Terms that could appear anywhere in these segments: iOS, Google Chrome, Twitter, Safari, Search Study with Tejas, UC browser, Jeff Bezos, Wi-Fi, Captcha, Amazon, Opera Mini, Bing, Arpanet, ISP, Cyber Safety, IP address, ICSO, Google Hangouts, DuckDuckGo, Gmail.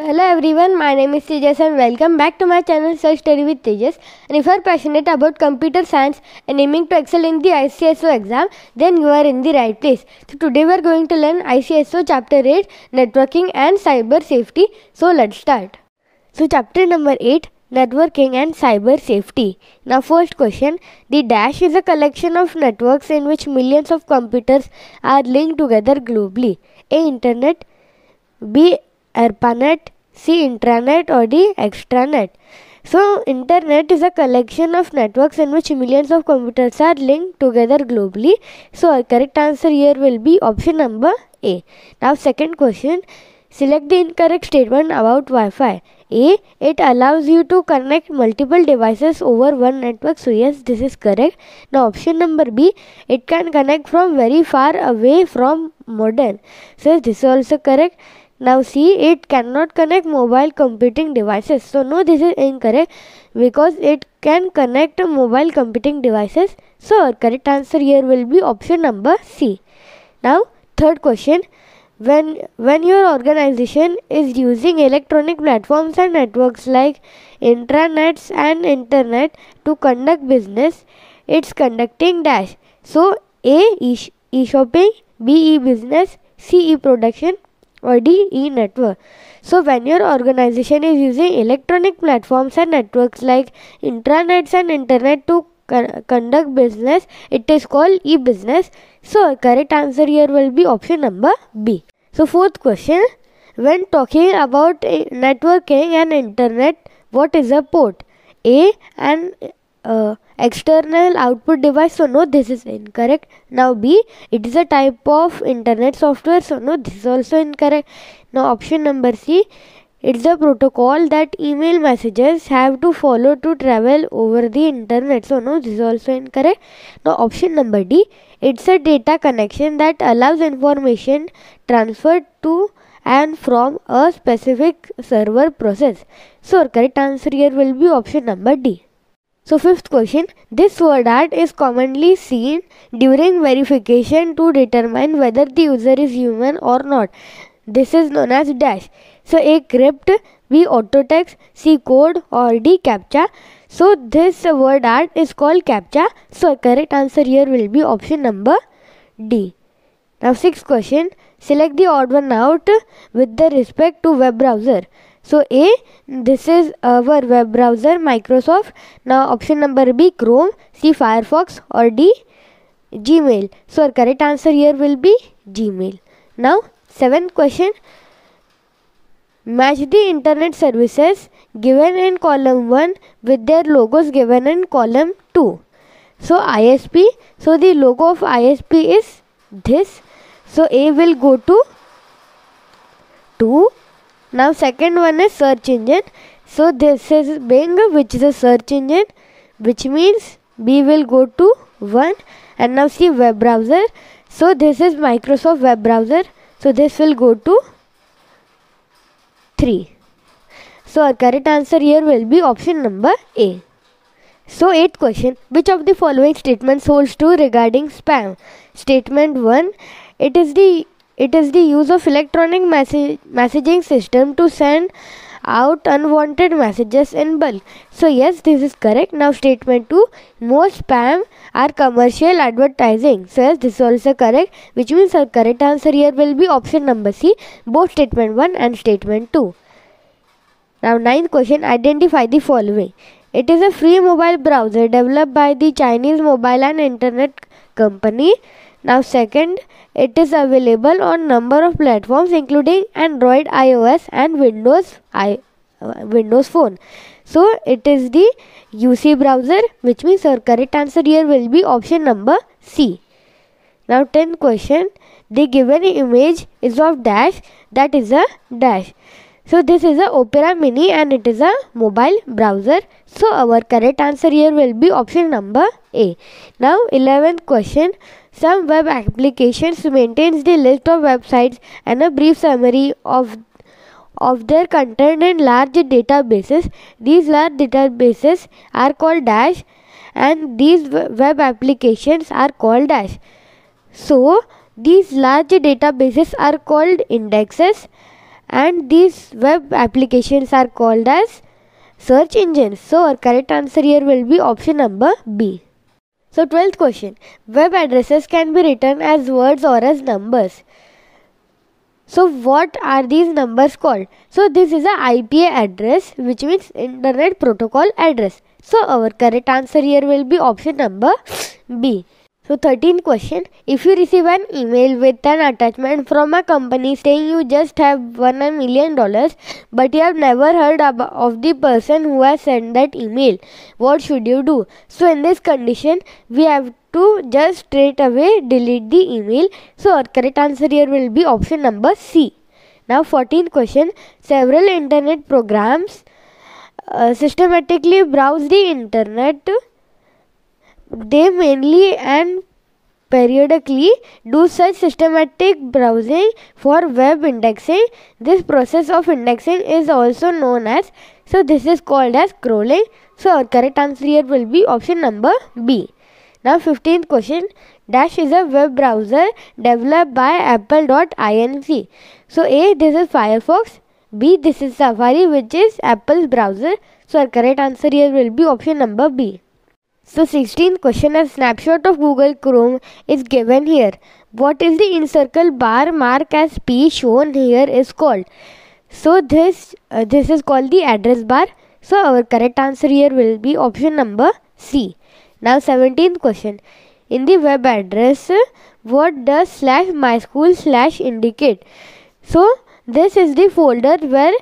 Hello everyone, my name is Tejas and welcome back to my channel Search Study with Tejas. And if you are passionate about computer science and aiming to excel in the ICSO exam, then you are in the right place. So today we are going to learn ICSO Chapter 8, Networking and Cyber Safety. So let's start. So Chapter number 8, Networking and Cyber Safety. Now first question, the dash is a collection of networks in which millions of computers are linked together globally. A. Internet, B. Arpanet, C. Intranet or D. Extranet. So, internet is a collection of networks in which millions of computers are linked together globally. So, our correct answer here will be option number A. Now, second question. Select the incorrect statement about Wi-Fi. A. It allows you to connect multiple devices over one network. So, yes, this is correct. Now, option number B. It can connect from very far away from modem. So, this is also correct. Now C, it cannot connect mobile computing devices. So no, this is incorrect because it can connect mobile computing devices. So our correct answer here will be option number C. Now third question. When your organization is using electronic platforms and networks like intranets and internet to conduct business, it's conducting dash. So A, e-shopping, B, e-business, C, e-production, or D, e-network. So when your organization is using electronic platforms and networks like intranets and internet to conduct business, it is called e-business. So our correct answer here will be option number B. So fourth question, when talking about networking and internet, what is a port? A, an external output device. So no, this is incorrect. Now B, it is a type of internet software. So no, this is also incorrect. Now option number C, it's a protocol that email messages have to follow to travel over the internet. So no, this is also incorrect. Now option number D, it's a data connection that allows information transferred to and from a specific server process. So our correct answer here will be option number D. So fifth question, this word art is commonly seen during verification to determine whether the user is human or not. This is known as dash. So A, crypt, B, autotext, C, code or D, captcha. So this word art is called captcha. So correct answer here will be option number D. Now sixth question, select the odd one out with the respect to web browser. So A, this is our web browser Microsoft. Now option number B, Chrome, C, Firefox or D, Gmail. So our correct answer here will be Gmail. Now seventh question, match the internet services given in column 1 with their logos given in column 2. So ISP, so the logo of ISP is this. So A will go to 2. Now second one is search engine. So this is Bing, which is a search engine, which means B will go to 1. And now see web browser. So this is Microsoft web browser. So this will go to 3. So our correct answer here will be option number A. So eighth question, which of the following statements holds true regarding spam? Statement 1, it is the use of electronic messaging system to send out unwanted messages in bulk. So yes, this is correct. Now statement 2, most spam are commercial advertising. So yes, this is also correct, which means our correct answer here will be option number C, both statement 1 and statement 2. Now ninth question, identify the following. It is a free mobile browser developed by the Chinese mobile and internet company. Now second, it is available on number of platforms including Android, iOS and Windows Phone. So it is the UC browser, which means our correct answer here will be option number C. Now 10th question, the given image is of dash, that is a dash. So this is a Opera Mini and it is a mobile browser. So our correct answer here will be option number A. Now 11th question, some web applications maintains the list of websites and a brief summary of their content in large databases. These large databases are called dash and these web applications are called dash. So these large databases are called indexes and these web applications are called as search engines. So our correct answer here will be option number B. So 12th question, web addresses can be written as words or as numbers. So what are these numbers called? So this is a IP address, which means Internet Protocol Address. So our correct answer here will be option number B. So 13th question, if you receive an email with an attachment from a company saying you just have won $1 million, but you have never heard of the person who has sent that email, what should you do? So in this condition, we have to just straight away delete the email. So our correct answer here will be option number C. Now 14th question, several internet programs systematically browse the internet. They mainly and periodically do such systematic browsing for web indexing. This process of indexing is also known as, so this is called as crawling. So our correct answer here will be option number B. Now 15th question, Dash is a web browser developed by apple.inc. So A, this is Firefox. B, this is Safari, which is Apple's browser. So our correct answer here will be option number B. So 16th question, a snapshot of Google Chrome is given here. What is the encircle bar marked as P shown here is called? So this is called the address bar. So our correct answer here will be option number C. Now 17th question, in the web address, what does /myschool/ indicate? So this is the folder where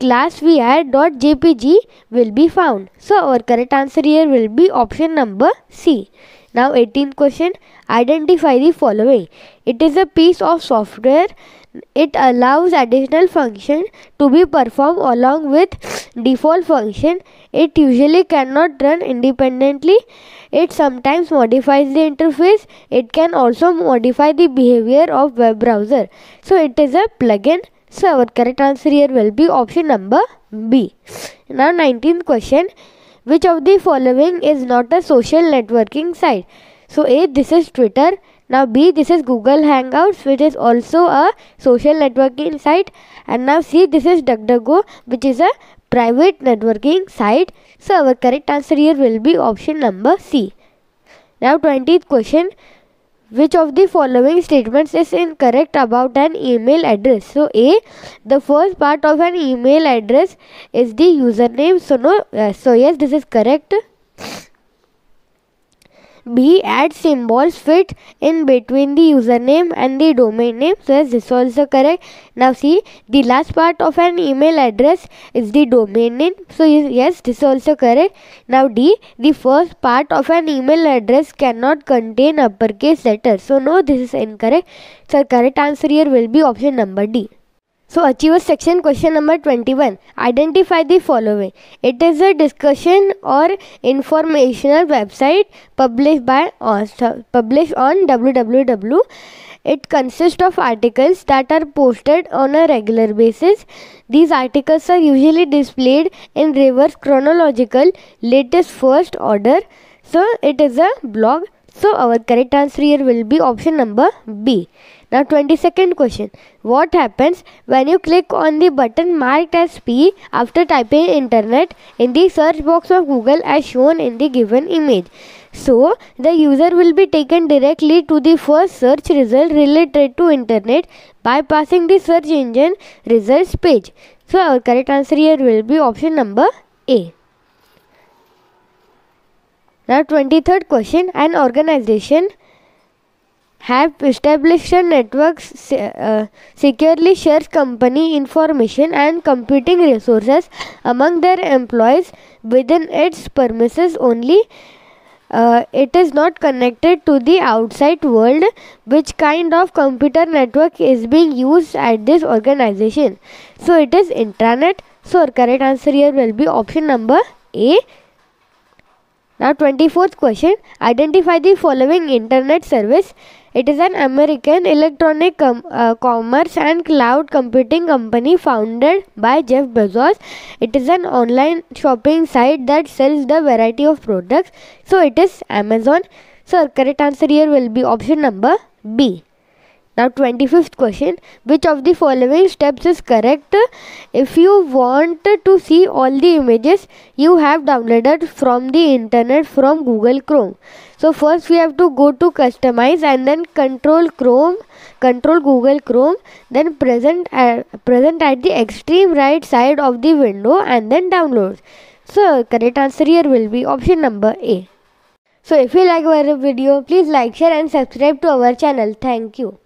classvi.jpg will be found. So our correct answer here will be option number C. Now 18th question, identify the following. It is a piece of software. It allows additional function to be performed along with default function. It usually cannot run independently. It sometimes modifies the interface. It can also modify the behavior of web browser. So it is a plugin. So our correct answer here will be option number B. Now 19th question, which of the following is not a social networking site? So A, this is Twitter. Now B, this is Google Hangouts, which is also a social networking site. And now C, this is DuckDuckGo, which is a private networking site. So our correct answer here will be option number C. Now 20th question, which of the following statements is incorrect about an email address? So A, the first part of an email address is the username. So yes, this is correct. B, add symbols fit in between the username and the domain name. So yes, this is also correct. Now C, the last part of an email address is the domain name. So yes, this is also correct. Now D, the first part of an email address cannot contain uppercase letters. So no, this is incorrect. So correct answer here will be option number D. So Achievers section, question number 21, identify the following. It is a discussion or informational website published on www. It consists of articles that are posted on a regular basis. These articles are usually displayed in reverse chronological, latest first order. So it is a blog. So our correct answer here will be option number B. Now 22nd question, what happens when you click on the button marked as P after typing internet in the search box of Google as shown in the given image? So the user will be taken directly to the first search result related to internet, bypassing the search engine results page. So our correct answer here will be option number A. Now 23rd question, an organization have established a network securely shares company information and computing resources among their employees within its premises only. It is not connected to the outside world. Which kind of computer network is being used at this organization? So it is intranet. So our correct answer here will be option number A. Now 24th question, identify the following internet service. It is an American electronic commerce and cloud computing company founded by Jeff Bezos. It is an online shopping site that sells the variety of products. So it is Amazon. So our correct answer here will be option number B. Now 25th question, which of the following steps is correct if you want to see all the images you have downloaded from the internet from Google Chrome? So first we have to go to customize and then control Google Chrome, then present at the extreme right side of the window and then downloads. So correct answer here will be option number A. So if you like our video, please like, share and subscribe to our channel. Thank you.